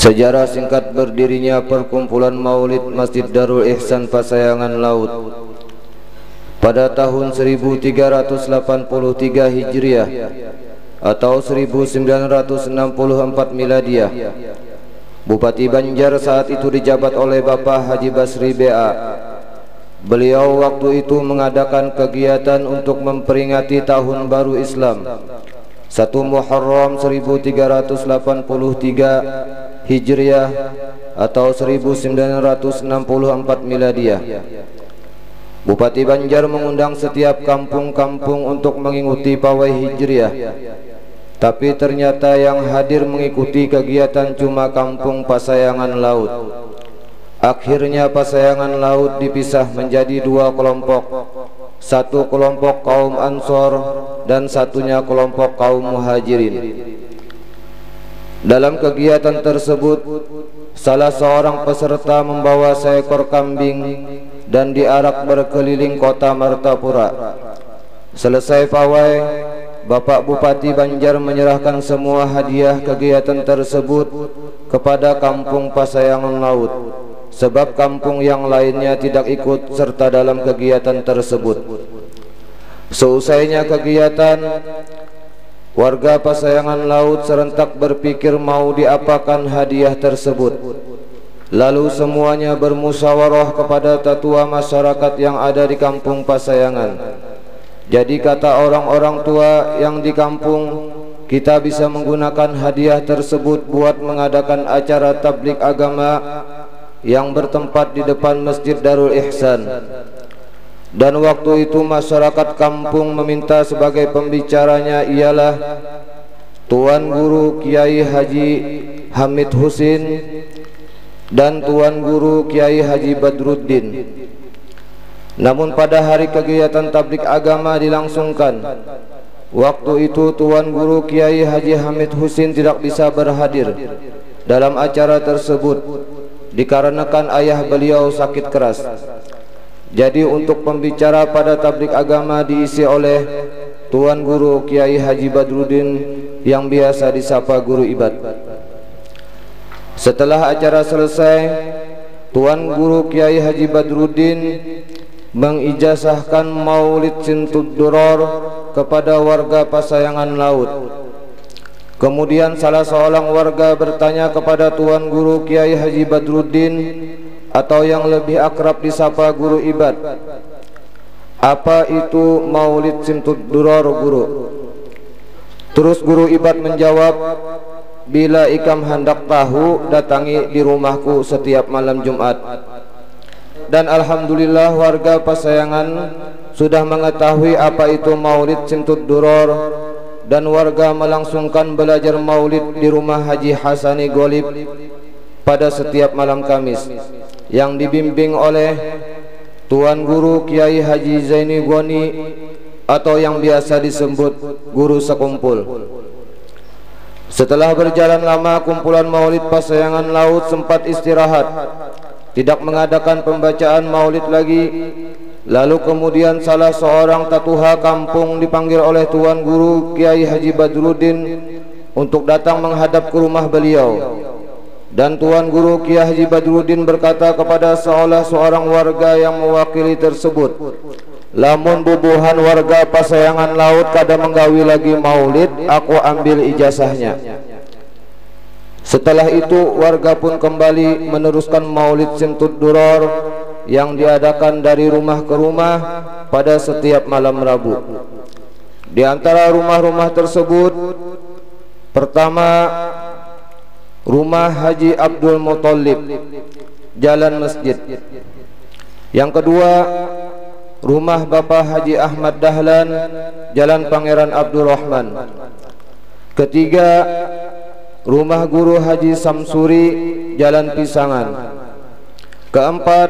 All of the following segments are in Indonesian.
Sejarah singkat berdirinya perkumpulan Maulid Masjid Darul Ihsan Pasayangan Laut. Pada tahun 1383 Hijriah atau 1964 Miladiah, Bupati Banjar saat itu dijabat oleh Bapak Haji Basri B.A. Beliau waktu itu mengadakan kegiatan untuk memperingati Tahun Baru Islam 1 Muharram 1383 Hijriah atau 1964 Miladiah. Bupati Banjar mengundang setiap kampung-kampung untuk mengikuti pawai Hijriah, tapi ternyata yang hadir mengikuti kegiatan cuma kampung Pasayangan Laut. Akhirnya Pasayangan Laut dipisah menjadi dua kelompok, satu kelompok kaum Anshor dan satunya kelompok kaum Muhajirin. Dalam kegiatan tersebut, salah seorang peserta membawa seekor kambing dan diarak berkeliling kota Martapura. Selesai pawai, Bapak Bupati Banjar menyerahkan semua hadiah kegiatan tersebut kepada kampung Pasayangan Laut, sebab kampung yang lainnya tidak ikut serta dalam kegiatan tersebut. Seusainya kegiatan, warga Pasayangan Laut serentak berpikir mau diapakan hadiah tersebut. Lalu semuanya bermusyawarah kepada tetua masyarakat yang ada di kampung Pasayangan. Jadi kata orang-orang tua yang di kampung, kita bisa menggunakan hadiah tersebut buat mengadakan acara tabligh agama yang bertempat di depan Masjid Darul Ihsan. Dan waktu itu masyarakat kampung meminta sebagai pembicaranya ialah Tuan Guru Kiai Haji Hamid Husin dan Tuan Guru Kiai Haji Badruddin. Namun pada hari kegiatan tabligh agama dilangsungkan, waktu itu Tuan Guru Kiai Haji Hamid Husin tidak bisa berhadir dalam acara tersebut dikarenakan ayah beliau sakit keras. Jadi untuk pembicara pada tabligh agama diisi oleh Tuan Guru Kiai Haji Badruddin yang biasa disapa Guru Ibad. Setelah acara selesai, Tuan Guru Kiai Haji Badruddin mengijazahkan Maulid Simtudduror kepada warga Pasayangan Laut. Kemudian salah seorang warga bertanya kepada Tuan Guru Kiai Haji Badruddin atau yang lebih akrab disapa Guru Ibad, "Apa itu Maulid Simtudduror, Guru?" Terus Guru Ibad menjawab, "Bila ikam hendak tahu, datangi di rumahku setiap malam Jumat." Dan alhamdulillah warga Pasayangan sudah mengetahui apa itu Maulid Simtudduror, dan warga melangsungkan belajar maulid di rumah Haji Hasan Suri Muhrid pada setiap malam Kamis yang dibimbing oleh Tuan Guru Kiai Haji Zaini Ghani atau yang biasa disebut Guru Sekumpul. Setelah berjalan lama, kumpulan Maulid Pasayangan Laut sempat istirahat, tidak mengadakan pembacaan maulid lagi. Lalu kemudian salah seorang tetua kampung dipanggil oleh Tuan Guru Kiai Haji Badruddin untuk datang menghadap ke rumah beliau. Dan Tuan Guru Kiai Haji Badruddin berkata kepada salah seorang warga yang mewakili tersebut, "Lamun bubuhan warga Pasayangan Laut kada menggawi lagi maulid, aku ambil ijazahnya." Setelah itu warga pun kembali meneruskan Maulid Simtudduror yang diadakan dari rumah ke rumah pada setiap malam Rabu. Di antara rumah-rumah tersebut, pertama rumah Haji Abdul Muthalib, Jalan Masjid. Yang kedua rumah Bapak Haji Ahmad Dahlan, Jalan Pangeran Abdurrahman. Ketiga rumah Guru Haji Samsuri, Jalan Pisangan. Keempat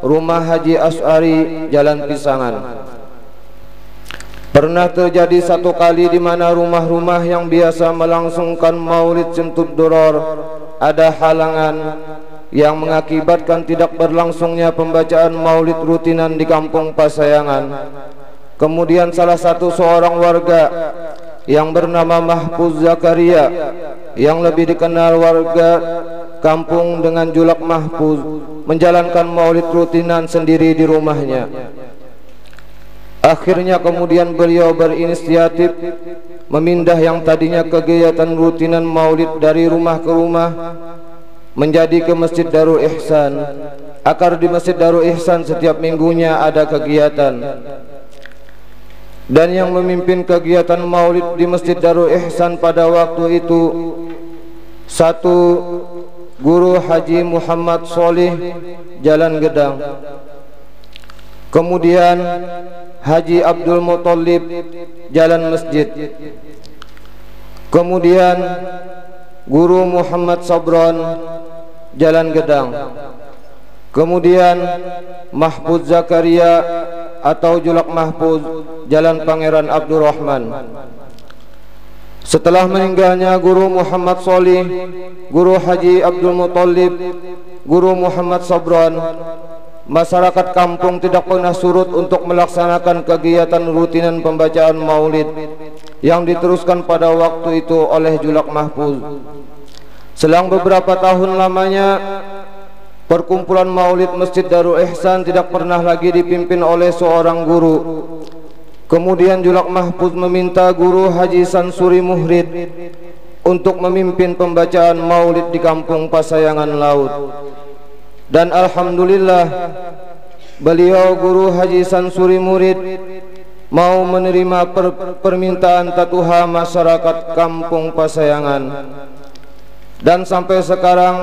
rumah Haji As'ari, Jalan Pisangan. Pernah terjadi satu kali di mana rumah-rumah yang biasa melangsungkan Maulid Simtudduror ada halangan yang mengakibatkan tidak berlangsungnya pembacaan maulid rutinan di kampung Pasayangan. Kemudian salah satu seorang warga yang bernama Mahfuz Zakaria, yang lebih dikenal warga kampung dengan julak Mahfuz, menjalankan maulid rutinan sendiri di rumahnya. Akhirnya kemudian beliau berinisiatif memindah yang tadinya kegiatan rutinan maulid dari rumah ke rumah menjadi ke Masjid Darul Ihsan. Akar di Masjid Darul Ihsan setiap minggunya ada kegiatan. Dan yang memimpin kegiatan maulid di Masjid Darul Ihsan pada waktu itu satu Guru Haji Muhammad Soleh Jalan Gedang. Kemudian Haji Abdul Muthalib Jalan Masjid. Kemudian Guru Muhammad Sobron Jalan Gedang. Kemudian Mahfuz Zakaria atau julak Mahfuz Jalan Pangeran Abdurrahman. Setelah meninggalnya Guru Muhammad Soleh, Guru Haji Abdul Muthalib, Guru Muhammad Sobron, masyarakat kampung tidak pernah surut untuk melaksanakan kegiatan rutinan pembacaan maulid yang diteruskan pada waktu itu oleh julak Mahfuz. Selang beberapa tahun lamanya, perkumpulan maulid Masjid Darul Ihsan tidak pernah lagi dipimpin oleh seorang guru. Kemudian julak Mahfuz meminta Guru Haji Samsuri Muhrid untuk memimpin pembacaan maulid di kampung Pasayangan Laut. Dan alhamdulillah beliau Guru Haji Samsuri Murid mau menerima permintaan tatuha masyarakat kampung Pasayangan. Dan sampai sekarang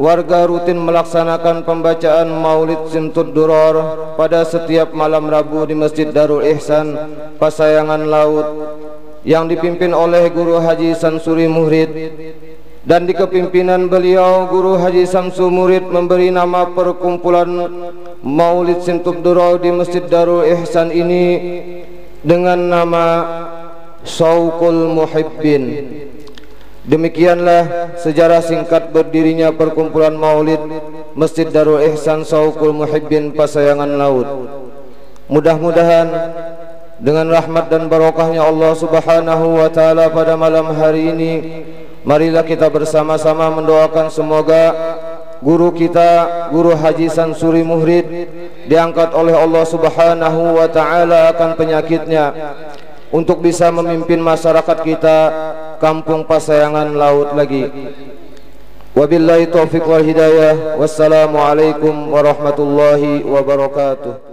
warga rutin melaksanakan pembacaan Maulid Simtudduror pada setiap malam Rabu di Masjid Darul Ihsan Pasayangan Laut yang dipimpin oleh Guru Haji Samsuri Murid. Dan di kepimpinan beliau Guru Haji Samsuri Murid memberi nama perkumpulan Maulid Simtudduror di Masjid Darul Ihsan ini dengan nama Saukul Muhibbin. Demikianlah sejarah singkat berdirinya perkumpulan maulid Masjid Darul Ihsan Saukul Muhibbin Pasayangan Laut. Mudah-mudahan dengan rahmat dan barokahnya Allah Subhanahu wa taala pada malam hari ini, marilah kita bersama-sama mendoakan semoga guru kita Guru Haji Samsuri Muhrid diangkat oleh Allah Subhanahu wa taala akan penyakitnya untuk bisa memimpin masyarakat kita kampung Pasayangan Laut lagi. Wabillahi taufiq wal hidayah. Wassalamualaikum warahmatullahi wabarakatuh.